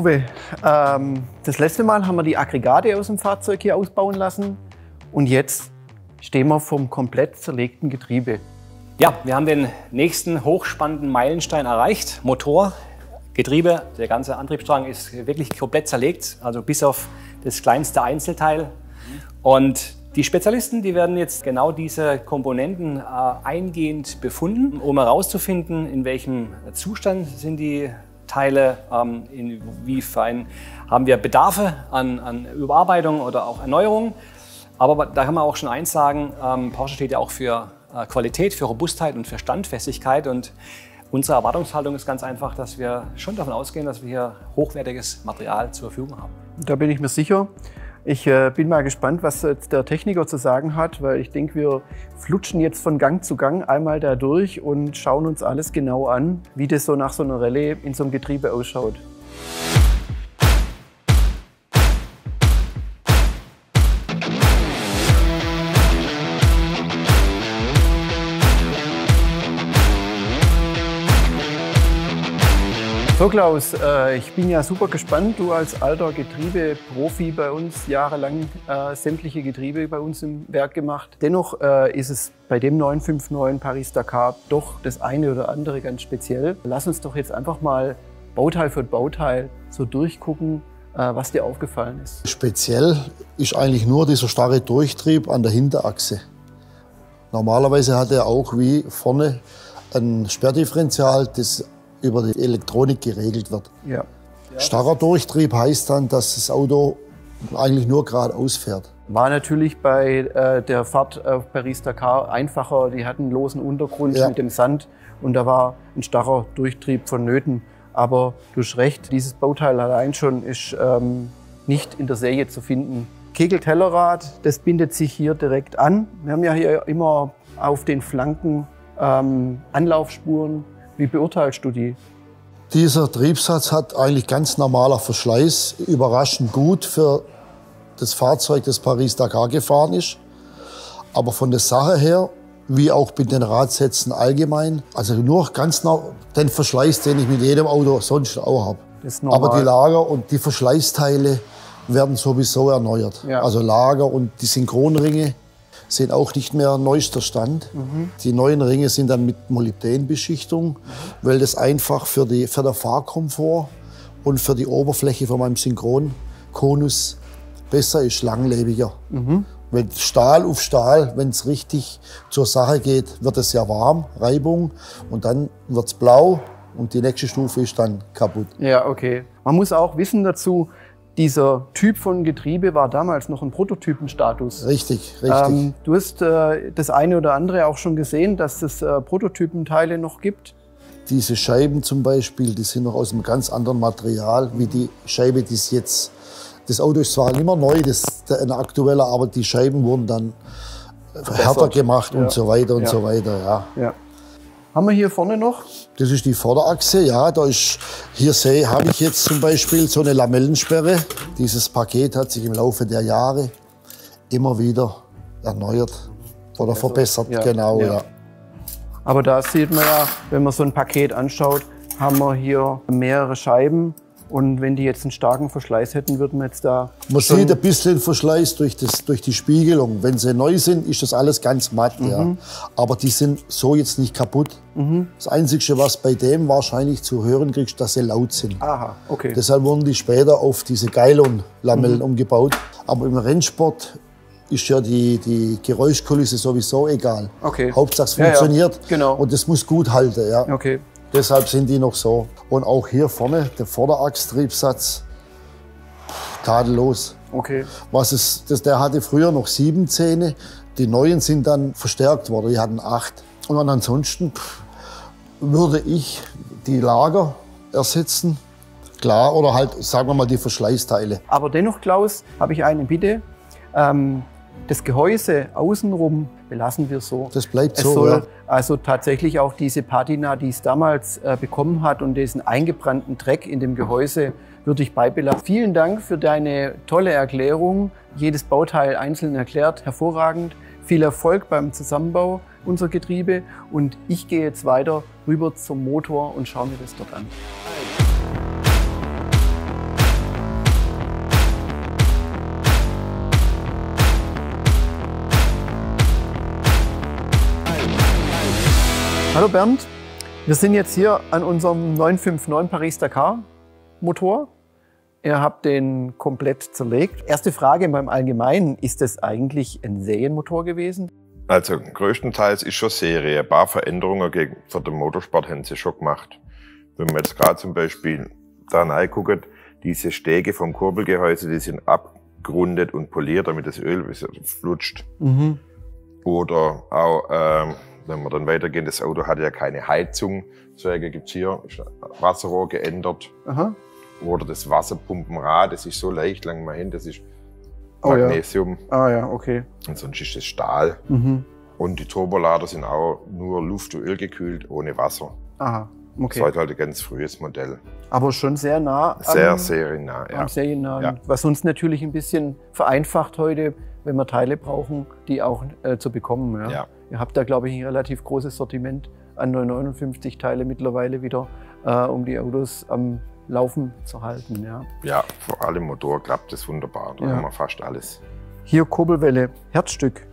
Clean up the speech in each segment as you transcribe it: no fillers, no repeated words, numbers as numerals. Uwe, das letzte Mal haben wir die Aggregate aus dem Fahrzeug hier ausbauen lassen und jetzt stehen wir vom komplett zerlegten Getriebe. Ja, wir haben den nächsten hochspannenden Meilenstein erreicht. Motor, Getriebe, der ganze Antriebsstrang ist wirklich komplett zerlegt, also bis auf das kleinste Einzelteil. Und die Spezialisten, die werden jetzt genau diese Komponenten eingehend befunden, um herauszufinden, in welchem Zustand sind die Teile, inwiefern haben wir Bedarfe an Überarbeitung oder auch Erneuerung. Aber da kann man auch schon eins sagen, Porsche steht ja auch für Qualität, für Robustheit und für Standfestigkeit. Und unsere Erwartungshaltung ist ganz einfach, dass wir schon davon ausgehen, dass wir hier hochwertiges Material zur Verfügung haben. Da bin ich mir sicher. Ich bin mal gespannt, was jetzt der Techniker zu sagen hat, weil ich denke, wir flutschen jetzt von Gang zu Gang einmal da durch und schauen uns alles genau an, wie das so nach so einer Rallye in so einem Getriebe ausschaut. So Klaus, ich bin ja super gespannt, du als alter Getriebeprofi bei uns, jahrelang sämtliche Getriebe bei uns im Werk gemacht. Dennoch ist es bei dem 959 Paris-Dakar doch das eine oder andere ganz speziell. Lass uns doch jetzt einfach mal Bauteil für Bauteil so durchgucken, was dir aufgefallen ist. Speziell ist eigentlich nur dieser starre Durchtrieb an der Hinterachse. Normalerweise hat er auch wie vorne ein Sperrdifferenzial, das über die Elektronik geregelt wird. Ja. Starrer Durchtrieb heißt dann, dass das Auto eigentlich nur geradeaus fährt. War natürlich bei der Fahrt auf Paris-Dakar einfacher. Die hatten einen losen Untergrund mit dem Sand und da war ein starrer Durchtrieb vonnöten. Aber du hast recht, dieses Bauteil allein schon ist nicht in der Serie zu finden. Kegeltellerrad, das bindet sich hier direkt an. Wir haben ja hier immer auf den Flanken Anlaufspuren. Wie beurteilst du die? Dieser Triebsatz hat eigentlich ganz normaler Verschleiß, überraschend gut für das Fahrzeug, das Paris-Dakar gefahren ist. Aber von der Sache her, wie auch mit den Radsätzen allgemein, also nur ganz nah den Verschleiß, den ich mit jedem Auto sonst auch habe. Aber die Lager und die Verschleißteile werden sowieso erneuert. Ja. Also Lager und die Synchronringe sind auch nicht mehr neuester Stand. Mhm. Die neuen Ringe sind dann mit Molybdänbeschichtung, weil das einfach für den Fahrkomfort und für die Oberfläche von meinem Synchronkonus besser ist, langlebiger. Mhm. Weil Stahl auf Stahl, wenn es richtig zur Sache geht, wird es ja warm, Reibung, und dann wird es blau und die nächste Stufe ist dann kaputt. Ja, okay. Man muss auch wissen dazu, dieser Typ von Getriebe war damals noch ein Prototypenstatus. Richtig, richtig. Du hast das eine oder andere auch schon gesehen, dass es Prototypenteile noch gibt. Diese Scheiben zum Beispiel, die sind noch aus einem ganz anderen Material wie die Scheibe, die es jetzt. Das Auto ist zwar nicht mehr neu, das ist ein aktueller, aber die Scheiben wurden dann härter gemacht und so weiter und so weiter. Ja. Ja. Haben wir hier vorne noch? Das ist die Vorderachse, ja. Da ist, hier habe ich jetzt zum Beispiel so eine Lamellensperre. Dieses Paket hat sich im Laufe der Jahre immer wieder erneuert oder verbessert, genau. Ja. Ja. Aber da sieht man ja, wenn man so ein Paket anschaut, haben wir hier mehrere Scheiben. Und wenn die jetzt einen starken Verschleiß hätten, würden wir jetzt da... Man sieht ein bisschen Verschleiß durch die Spiegelung. Wenn sie neu sind, ist das alles ganz matt. Mhm. Ja. Aber die sind so jetzt nicht kaputt. Mhm. Das Einzige, was bei dem wahrscheinlich zu hören kriegst, dass sie laut sind. Aha, okay. Deshalb wurden die später auf diese Geilon-Lamellen umgebaut. Aber im Rennsport ist ja die Geräuschkulisse sowieso egal. Okay. Hauptsache es funktioniert. Ja, genau. Und das muss gut halten. Ja. Okay. Deshalb sind die noch so. Und auch hier vorne, der Vorderachstriebsatz, tadellos. Okay. Der hatte früher noch 7 Zähne, die neuen sind dann verstärkt worden, die hatten 8. Und ansonsten würde ich die Lager ersetzen, klar, oder halt, sagen wir mal, die Verschleißteile. Aber dennoch, Klaus, habe ich eine Bitte. Das Gehäuse außenrum belassen wir so. Das bleibt so, soll also tatsächlich auch diese Patina, die es damals bekommen hat, und diesen eingebrannten Dreck in dem Gehäuse würde ich beibelassen. Vielen Dank für deine tolle Erklärung. Jedes Bauteil einzeln erklärt, hervorragend. Viel Erfolg beim Zusammenbau unserer Getriebe. Und ich gehe jetzt weiter rüber zum Motor und schaue mir das dort an. Hallo Bernd, wir sind jetzt hier an unserem 959 Paris-Dakar Motor. Ihr habt den komplett zerlegt. Erste Frage beim Allgemeinen, ist das eigentlich ein Serienmotor gewesen? Also größtenteils ist schon Serie. Ein paar Veränderungen für den Motorsport haben sie schon gemacht. Wenn man jetzt gerade zum Beispiel da reinguckt, diese Stege vom Kurbelgehäuse, die sind abgerundet und poliert, damit das Öl flutscht. Mhm. Oder auch, wenn wir dann weitergehen, das Auto hatte ja keine Heizung. Deswegen gibt es hier Wasserrohr geändert. Aha. Oder das Wasserpumpenrad, das ist so leicht, lang mal hin, das ist Magnesium. Oh ja. Ah ja, okay. Und sonst ist das Stahl. Mhm. Und die Turbolader sind auch nur Luft- und Öl gekühlt, ohne Wasser. Aha, okay. Das war halt ein ganz frühes Modell. Aber schon sehr nah an, sehr seriennah, ja. Ja. Was uns natürlich ein bisschen vereinfacht heute, wenn wir Teile brauchen, die auch zu bekommen. Ja? Ja. Ihr habt da, glaube ich, ein relativ großes Sortiment an 959 Teile mittlerweile wieder, um die Autos am Laufen zu halten. Ja, ja, vor allem Motor klappt das wunderbar, da haben wir fast alles. Hier Kurbelwelle, Herzstück.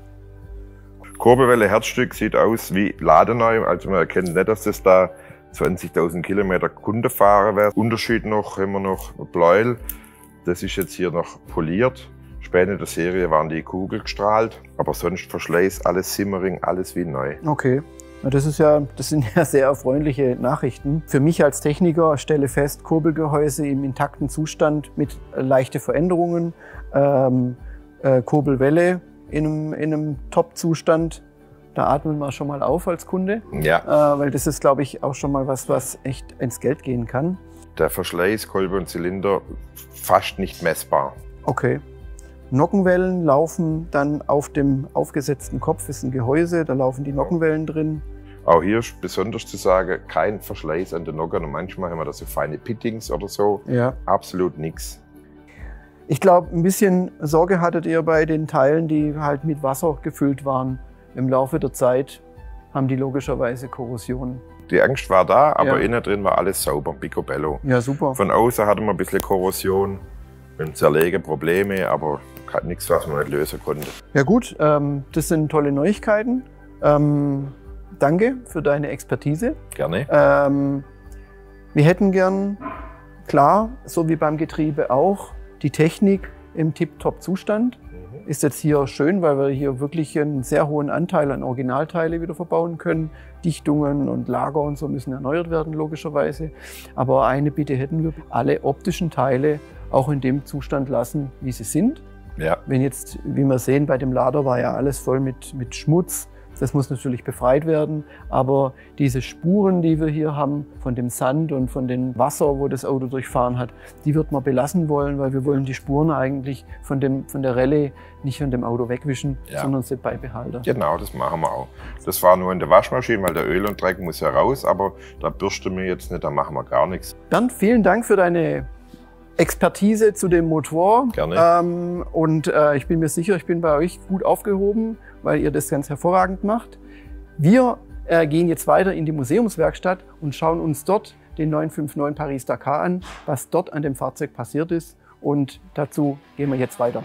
Kurbelwelle, Herzstück sieht aus wie ladeneu, also man erkennt nicht, dass das da 20.000 Kilometer Kundenfahrer wäre. Unterschied noch, haben wir noch Bläuel, das ist jetzt hier noch poliert. Später in der Serie waren die kugelgestrahlt, aber sonst Verschleiß, alles Simmering, alles wie neu. Okay. Das sind ja sehr erfreuliche Nachrichten. Für mich als Techniker stelle fest, Kurbelgehäuse im intakten Zustand mit leichten Veränderungen, Kurbelwelle in einem Top-Zustand. Da atmen wir schon mal auf als Kunde, ja. Weil das ist, glaube ich, auch schon mal was, was echt ins Geld gehen kann. Der Verschleiß, Kolbe und Zylinder fast nicht messbar. Okay. Nockenwellen laufen dann auf dem aufgesetzten Kopf, ist ein Gehäuse, da laufen die Nockenwellen drin. Auch hier ist besonders zu sagen, kein Verschleiß an den Nocken und manchmal haben wir da so feine Pittings oder so, ja. Absolut nichts. Ich glaube, ein bisschen Sorge hattet ihr bei den Teilen, die halt mit Wasser gefüllt waren. Im Laufe der Zeit haben die logischerweise Korrosion. Die Angst war da, aber innen drin war alles sauber, picobello. Ja, super. Von außen hatten wir ein bisschen Korrosion, mit dem Zerlegen Probleme, aber nichts, was man nicht lösen konnte. Ja gut, das sind tolle Neuigkeiten. Danke für deine Expertise. Gerne. Wir hätten gern, klar, so wie beim Getriebe auch, die Technik im Tip-Top-Zustand. Mhm. Ist jetzt hier schön, weil wir hier wirklich einen sehr hohen Anteil an Originalteile wieder verbauen können. Dichtungen und Lager und so müssen erneuert werden, logischerweise. Aber eine Bitte hätten wir, alle optischen Teile auch in dem Zustand lassen, wie sie sind. Ja. Wenn jetzt, wie wir sehen, bei dem Lader war ja alles voll mit Schmutz. Das muss natürlich befreit werden. Aber diese Spuren, die wir hier haben, von dem Sand und von dem Wasser, wo das Auto durchfahren hat, die wird man belassen wollen, weil wir wollen die Spuren eigentlich von der Rallye nicht von dem Auto wegwischen, sondern sie beibehalten. Genau, das machen wir auch. Das war nur in der Waschmaschine, weil der Öl und Dreck muss ja raus, aber da bürsten wir jetzt nicht, da machen wir gar nichts. Bernd, vielen Dank für deine Expertise zu dem Motor. Gerne. Ich bin mir sicher, ich bin bei euch gut aufgehoben, weil ihr das ganz hervorragend macht. Wir gehen jetzt weiter in die Museumswerkstatt und schauen uns dort den 959 Paris-Dakar an, was dort an dem Fahrzeug passiert ist. Und dazu gehen wir jetzt weiter.